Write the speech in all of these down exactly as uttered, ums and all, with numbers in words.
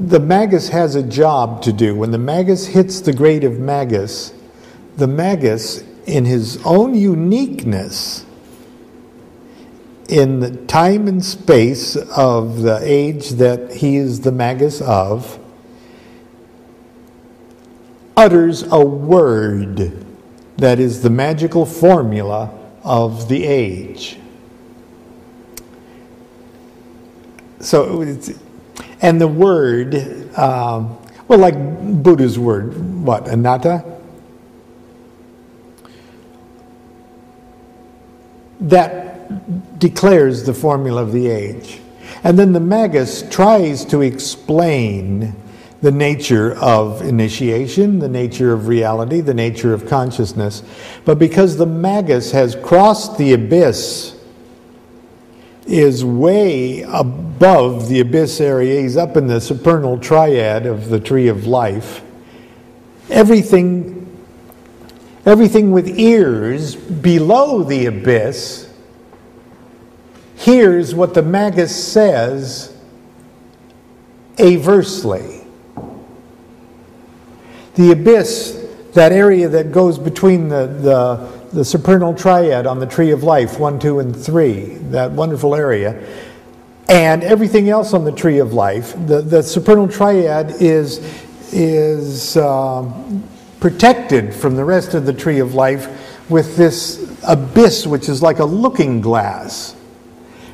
the Magus has a job to do. When the Magus hits the grade of Magus, the Magus, in his own uniqueness, in the time and space of the age that he is the Magus of, utters a word that is the magical formula of the age. So it's, and the word, um, well, like Buddha's word, what, anatta? That declares the formula of the age. And then the Magus tries to explain the nature of initiation, the nature of reality, the nature of consciousness. But because the Magus has crossed the abyss, is way above the abyss area, he's up in the supernal triad of the Tree of Life, everything everything with ears below the abyss hears what the Magus says aversely. The abyss, that area that goes between the, the the supernal triad on the Tree of Life, one, two, and three, that wonderful area, and everything else on the Tree of Life, the, the supernal triad is, is um, protected from the rest of the Tree of Life with this abyss, which is like a looking glass.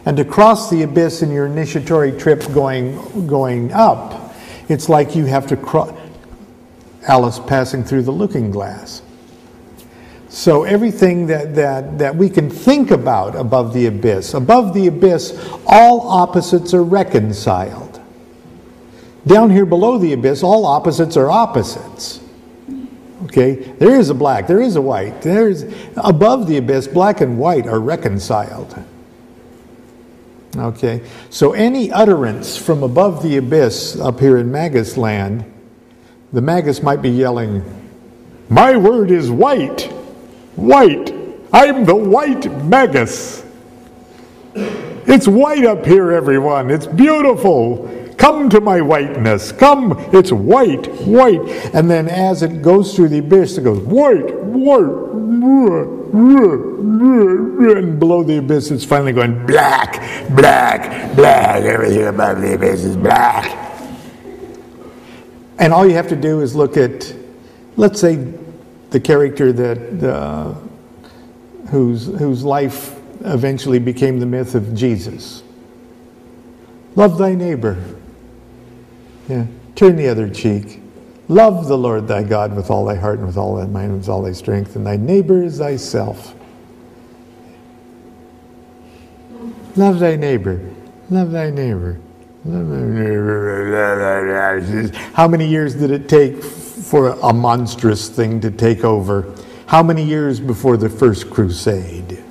And to cross the abyss in your initiatory trip going, going up, it's like you have to cross, Alice passing through the looking glass. So everything that, that, that we can think about above the abyss, above the abyss, all opposites are reconciled. Down here below the abyss, all opposites are opposites. Okay, there is a black, there is a white, there is, above the abyss, black and white are reconciled. Okay, so any utterance from above the abyss up here in Magus land, the Magus might be yelling, "My word is white! White! I'm the white Magus! It's white up here, everyone! It's beautiful! Come to my whiteness! Come! It's white! White!" And then as it goes through the abyss, it goes white! White! And below the abyss, it's finally going black! Black! Black! Everything above the abyss is black! And all you have to do is look at, let's say, the character that uh, whose whose life eventually became the myth of Jesus. Love thy neighbor. Yeah. Turn the other cheek. Love the Lord thy God with all thy heart and with all thy mind and with all thy strength, and thy neighbor is thyself. Love thy neighbor. Love thy neighbor. How many years did it take for a monstrous thing to take over? How many years before the First Crusade?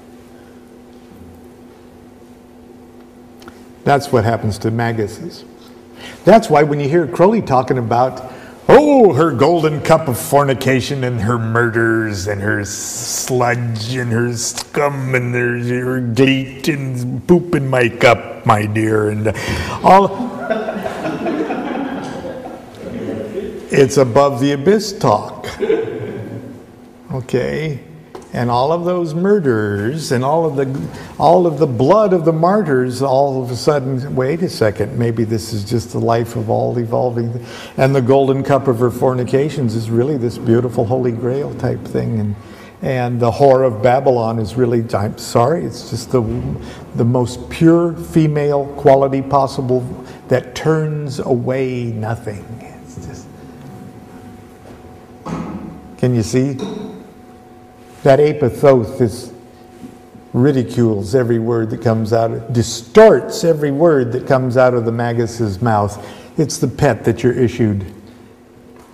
That's what happens to Maguses. That's why when you hear Crowley talking about, oh, her golden cup of fornication and her murders and her sludge and her scum and her, her gleet and poop in my cup, my dear, and all. It's above the abyss talk. Okay? And all of those murderers and all of the all of the blood of the martyrs, all of a sudden, wait a second, maybe this is just the life of all evolving. And the golden cup of her fornications is really this beautiful holy grail type thing. And and the whore of Babylon is really, I'm sorry, it's just the the most pure female quality possible that turns away nothing. It's just, can you see? That ape of Thoth is, ridicules every word that comes out, distorts every word that comes out of the Magus's mouth. It's the pet that you're issued.